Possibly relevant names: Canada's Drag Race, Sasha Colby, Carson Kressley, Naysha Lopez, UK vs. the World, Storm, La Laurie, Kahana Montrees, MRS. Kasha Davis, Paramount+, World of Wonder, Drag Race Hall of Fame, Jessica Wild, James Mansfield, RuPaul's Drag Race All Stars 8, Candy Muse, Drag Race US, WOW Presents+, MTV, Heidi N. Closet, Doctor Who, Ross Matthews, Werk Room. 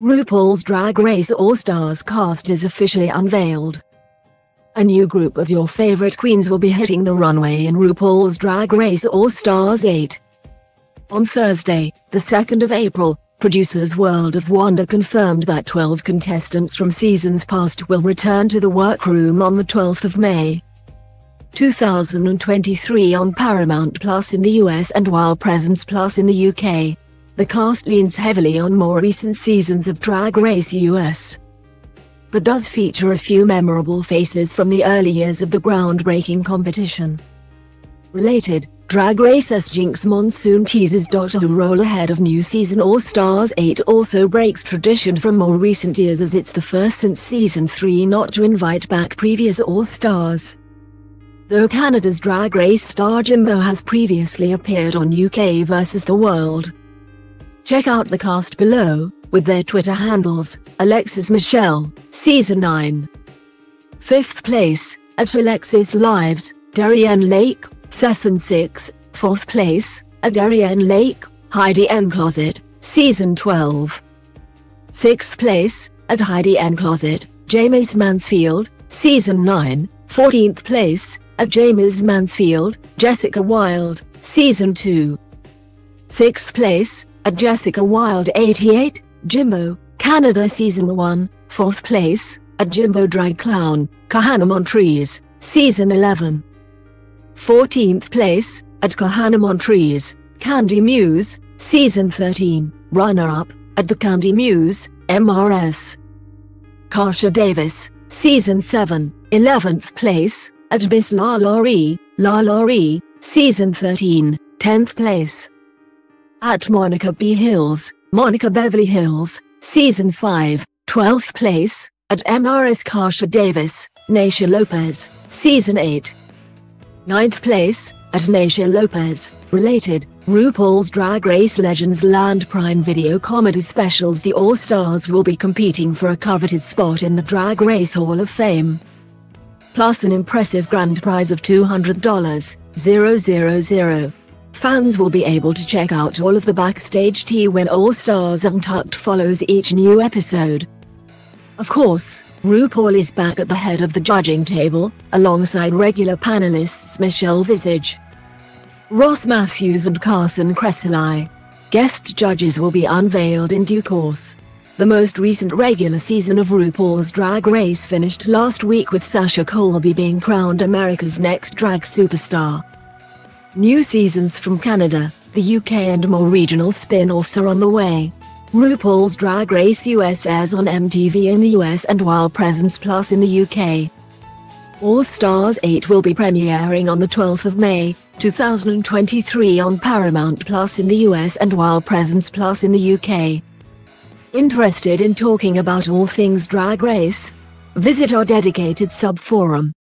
RuPaul's Drag Race All Stars cast is officially unveiled. A new group of your favorite queens will be hitting the runway in RuPaul's Drag Race All Stars 8. On Thursday, the 2nd of April, producers World of Wonder confirmed that 12 contestants from seasons past will return to the Werk Room on the 12th of May, 2023 on Paramount+ in the US and WOW Presents+ in the UK. The cast leans heavily on more recent seasons of Drag Race US, but does feature a few memorable faces from the early years of the groundbreaking competition. Related, Drag Race's Jinx Monsoon teases Doctor Who role ahead of new season. All Stars 8 also breaks tradition from more recent years, as it's the first since season 3 not to invite back previous All Stars. Though Canada's Drag Race star Jimbo has previously appeared on UK vs. the World. Check out the cast below, with their Twitter handles. Alexis Michelle, Season 9. 5th place, at Alexis Lives, Darien Lake, Season 6. 4th place, at Darien Lake, Heidi N. Closet, Season 12. 6th place, at Heidi N. Closet, James Mansfield, Season 9. 14th place, at James Mansfield, Jessica Wild, Season 2. 6th place, at Jessica Wild 88, Jimbo, Canada Season 1, 4th place, at Jimbo Drag Clown, Kahana Montrees, Season 11. 14th place, at Kahana Montrees, Candy Muse, Season 13, runner-up, at the Candy Muse, MRS. Kasha Davis, Season 7, 11th place, at Miss La Laurie, La Laurie, Season 13, 10th place. At Monica B. Hillz, Monica Beverly Hillz, Season 5, 12th place, at MRS. Kasha Davis, Naysha Lopez, Season 8. 9th place, at Naysha Lopez. Related, RuPaul's Drag Race Legends Land Prime Video Comedy Specials. The All Stars will be competing for a coveted spot in the Drag Race Hall of Fame, plus an impressive grand prize of $200, Fans will be able to check out all of the backstage tea when All Stars Untucked follows each new episode. Of course, RuPaul is back at the head of the judging table, alongside regular panelists Michelle Visage, Ross Matthews and Carson Kressley. Guest judges will be unveiled in due course. The most recent regular season of RuPaul's Drag Race finished last week with Sasha Colby being crowned America's next drag superstar. New seasons from Canada, the UK and more regional spin-offs are on the way. RuPaul's Drag Race US airs on MTV in the US and WOW Presents+ in the UK. All Stars 8 will be premiering on the 12th of May, 2023 on Paramount+ in the US and WOW Presents+ in the UK. Interested in talking about all things Drag Race? Visit our dedicated sub-forum.